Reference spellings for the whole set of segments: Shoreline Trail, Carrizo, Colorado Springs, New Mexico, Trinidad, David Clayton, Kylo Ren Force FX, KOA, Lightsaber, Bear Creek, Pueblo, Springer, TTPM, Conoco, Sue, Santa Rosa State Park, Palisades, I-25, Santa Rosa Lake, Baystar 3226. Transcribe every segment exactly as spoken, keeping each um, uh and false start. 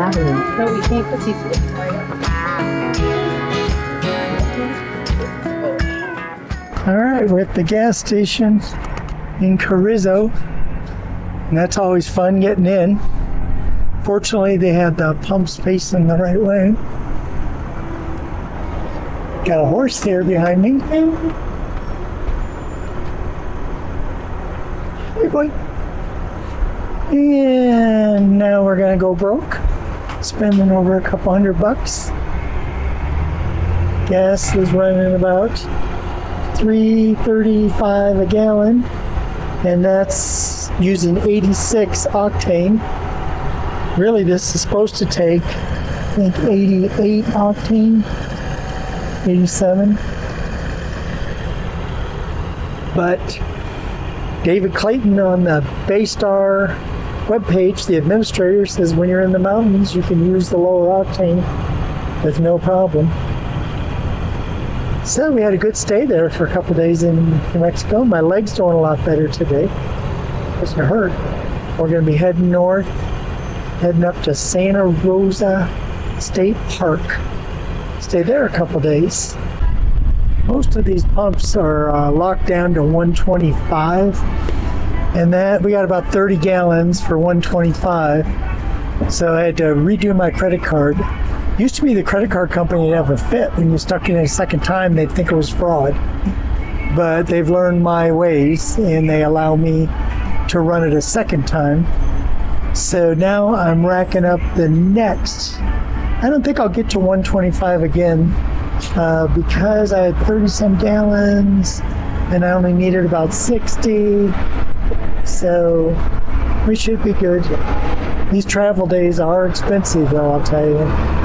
Avenue. No, we can't put seafood. All right, we're at the gas station in Carrizo, and that's always fun getting in. Fortunately, they had the pumps facing the right way. Got a horse there behind me. Hey, boy. And now we're gonna go broke, spending over a couple hundred bucks. Gas is running about three thirty-five a gallon, and that's using eighty-six octane. Really, this is supposed to take, I think, eighty-eight octane, eighty-seven. But David Clayton on the Baystar webpage, the administrator, says when you're in the mountains you can use the lower octane with no problem. So we had a good stay there for a couple days in New Mexico. My leg's doing a lot better today. Doesn't hurt. We're going to be heading north, heading up to Santa Rosa State Park. Stay there a couple days. Most of these pumps are uh, locked down to one twenty-five. And that, we got about thirty gallons for one twenty-five, so I had to redo my credit card. Used to be the credit card company would have a fit when you stuck in a second time, they'd think it was fraud. But they've learned my ways and they allow me to run it a second time. So now I'm racking up the next. I don't think I'll get to one twenty-five again uh, because I had thirty some gallons and I only needed about sixty. So we should be good. These travel days are expensive though, I'll tell you.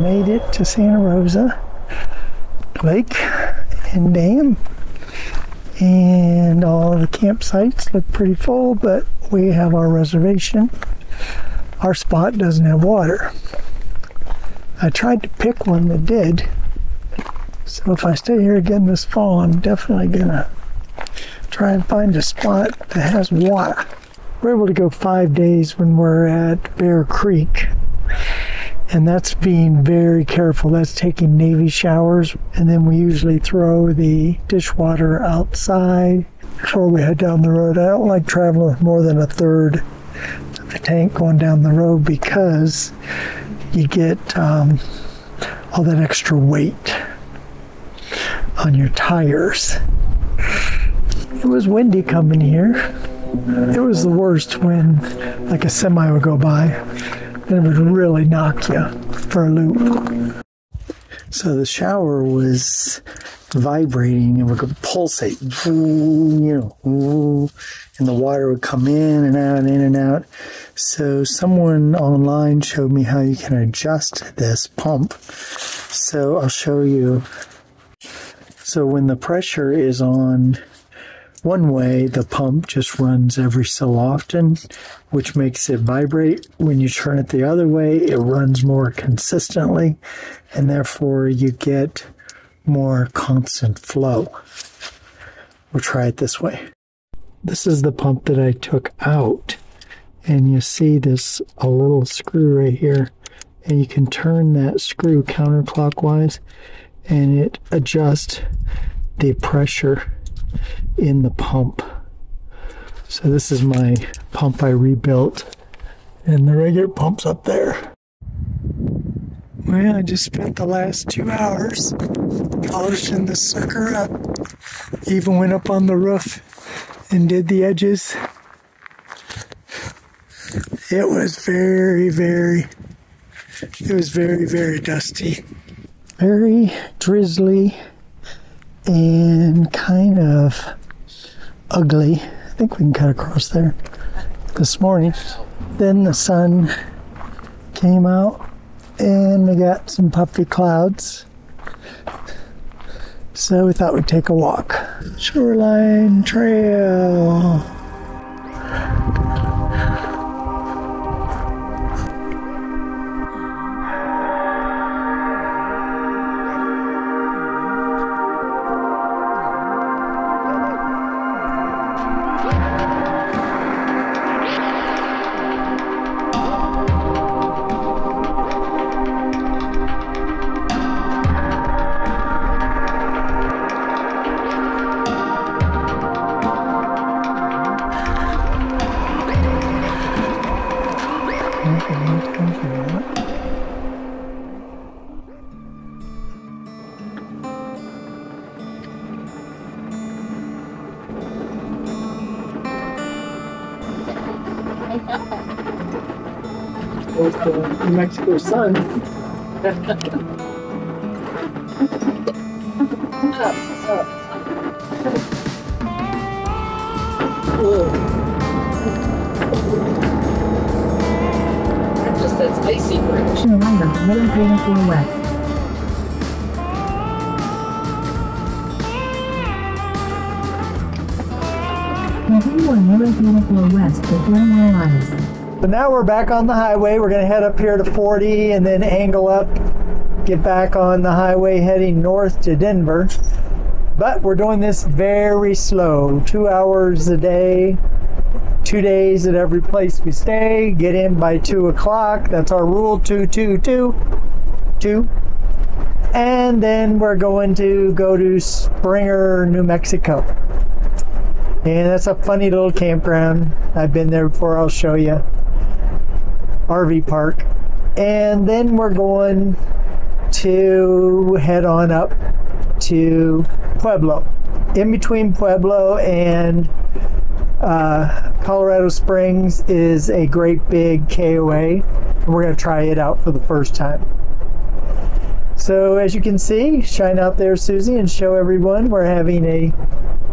Made it to Santa Rosa Lake and Dam, and all the campsites look pretty full, but we have our reservation. Our spot doesn't have water. I tried to pick one that did, so if I stay here again this fall, I'm definitely gonna try and find a spot that has water. We're able to go five days when we're at Bear Creek, and that's being very careful. That's taking Navy showers, and then we usually throw the dishwater outside before we head down the road. I don't like traveling with more than a third of the tank going down the road because you get um, all that extra weight on your tires. It was windy coming here. It was the worst when like a semi would go by. It would really knock you for a loop. So the shower was vibrating, and it would pulsate, you know, and the water would come in and out, in and out. So someone online showed me how you can adjust this pump. So I'll show you. So when the pressure is on one way, the pump just runs every so often, which makes it vibrate. When you turn it the other way, it runs more consistently, and therefore you get more constant flow. We'll try it this way. This is the pump that I took out, and you see this a little screw right here, and you can turn that screw counterclockwise and it adjusts the pressure in the pump. So this is my pump I rebuilt, and the regular pump's up there. Well, I just spent the last two hours polishing the sucker up. Even went up on the roof and did the edges. It was very, very, it was very, very dusty. Very drizzly and kind of ugly. I think we can cut across there this morning. Then the sun came out, and we got some puffy clouds, so we thought we'd take a walk. Shoreline Trail. The New Mexico sun. Up, up. Whoa. Just that spicy bridge. Remember, middle green and wet. ninety-one West, the Grand Lines. But now we're back on the highway. We're going to head up here to forty and then angle up, get back on the highway heading north to Denver. But we're doing this very slow, two hours a day, two days at every place we stay. Get in by two o'clock. That's our rule, two, two, two, two. And then we're going to go to Springer, New Mexico. And that's a funny little campground. I've been there before. I'll show you. R V park. And then we're going to head on up to Pueblo. In between Pueblo and uh, Colorado Springs is a great big K O A, and we're going to try it out for the first time. So as you can see, shine out there, Susie, and show everyone we're having a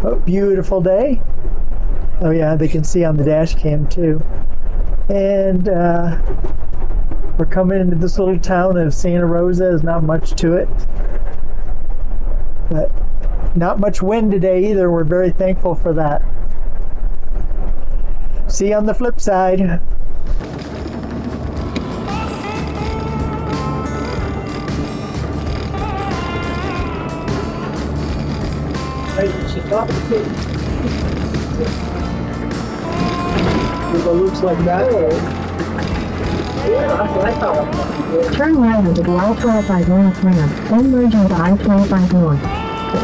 oh, beautiful day. Oh yeah, they can see on the dash cam too. And uh, we're coming into this little town of Santa Rosa. There's not much to it, but not much wind today either. We're very thankful for that. See you on the flip side. With the loops like that. Yeah, that's what I thought. Turn right into the I twenty-five North ramp, then merge into I twenty-five North. Go.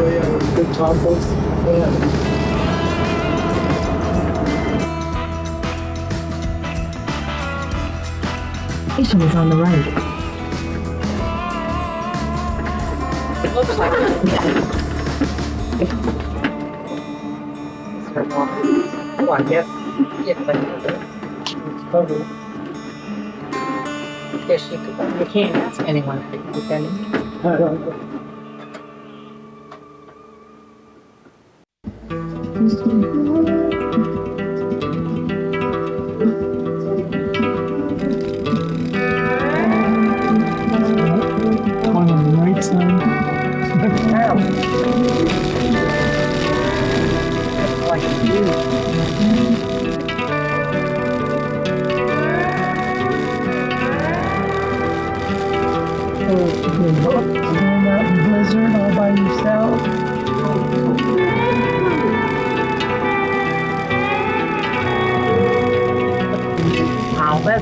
Oh yeah, good tacos. Yeah. Station is on the right. Oh, I guess. Yes, I can do it. It's Pueblo. Yes, you can. You can't ask anyone if you can. I don't know.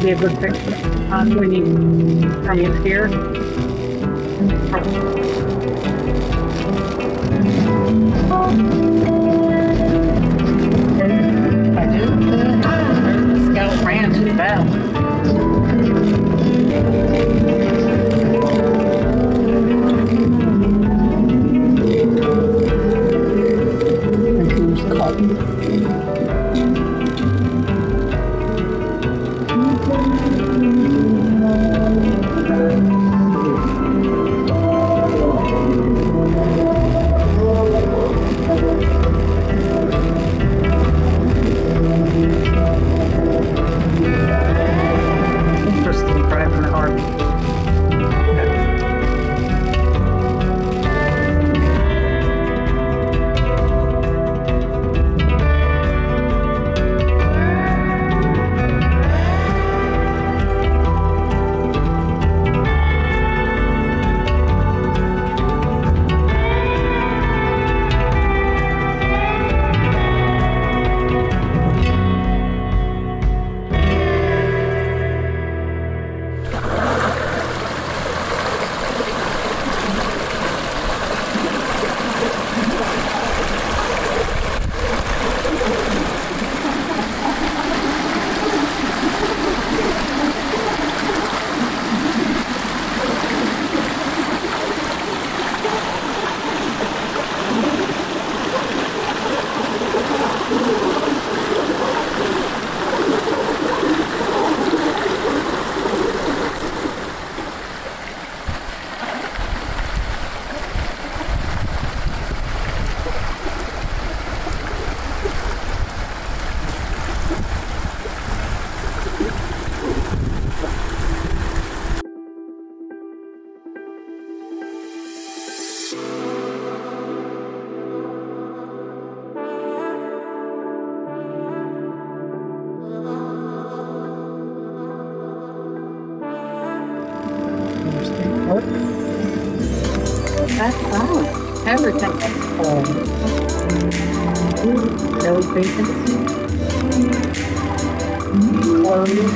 Be a good picture um, when you come in here. I do. This guy ran too fast. That's wow. Everything is full. Those bases. Well, you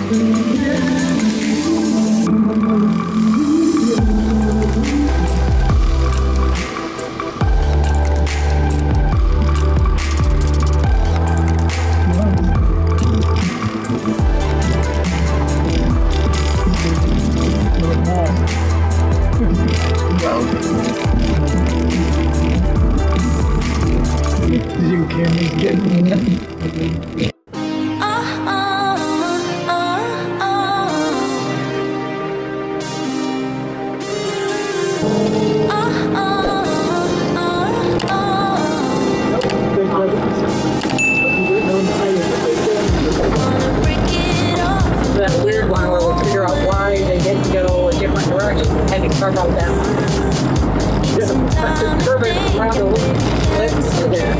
can't get me. That weird one where we'll figure out why they didn't go a different direction and to start out that one. There's a curve around the loop. Let's do that.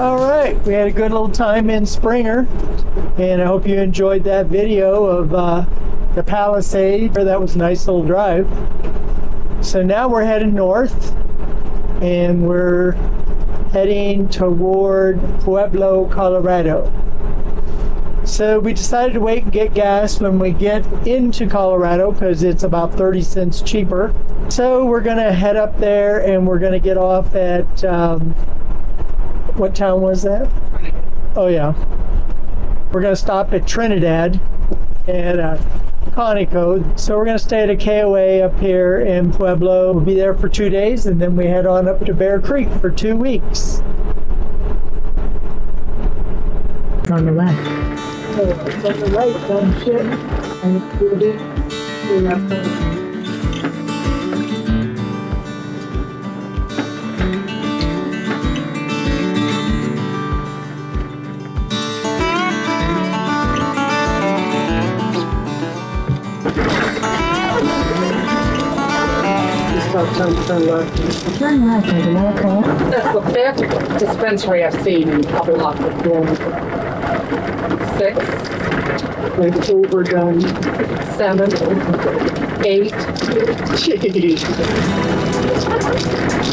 All right, we had a good little time in Springer, and I hope you enjoyed that video of uh, the Palisades. That was a nice little drive. So now we're headed north, and we're heading toward Pueblo, Colorado. So we decided to wait and get gas when we get into Colorado because it's about thirty cents cheaper. So we're gonna head up there and we're gonna get off at, um, what town was that? Oh yeah, we're gonna stop at Trinidad and uh, Conoco. So we're gonna stay at a K O A up here in Pueblo. We'll be there for two days and then we head on up to Bear Creek for two weeks. On the left. So it's on the right, dumb shit. And it's good. We're up there. Turn left. Turn left, Conoco. That's the fifth dispensary I've seen in probably lots of dorms. Six. It's overdone. Seven. Eight. Jeez.